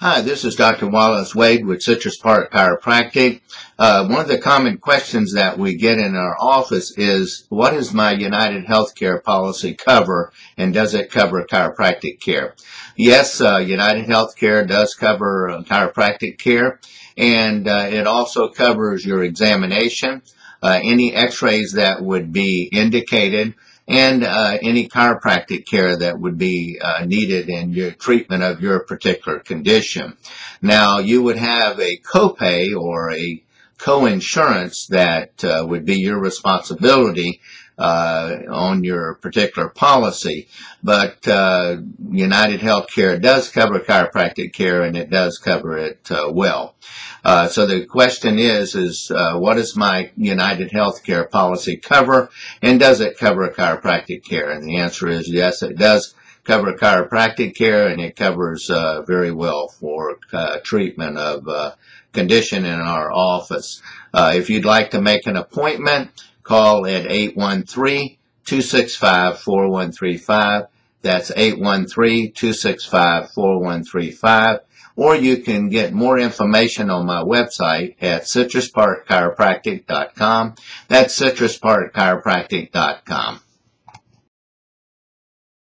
Hi, this is Dr. Wallace Wade with Citrus Park Chiropractic. One of the common questions that we get in our office is, what does my United Healthcare policy cover, and does it cover chiropractic care? Yes, United Healthcare does cover chiropractic care, and it also covers your examination, any x-rays that would be indicated, and any chiropractic care that would be needed in your treatment of your particular condition. Now, you would have a copay or a coinsurance that would be your responsibility on your particular policy, but United Healthcare does cover chiropractic care, and it does cover it well. So the question is what does my United Healthcare policy cover, and does it cover chiropractic care? And the answer is yes, it does cover chiropractic care, and it covers very well for treatment of condition in our office. If you'd like to make an appointment, call at 813-265-4135. That's 813-265-4135. Or you can get more information on my website at citrusparkchiropractic.com. That's citrusparkchiropractic.com.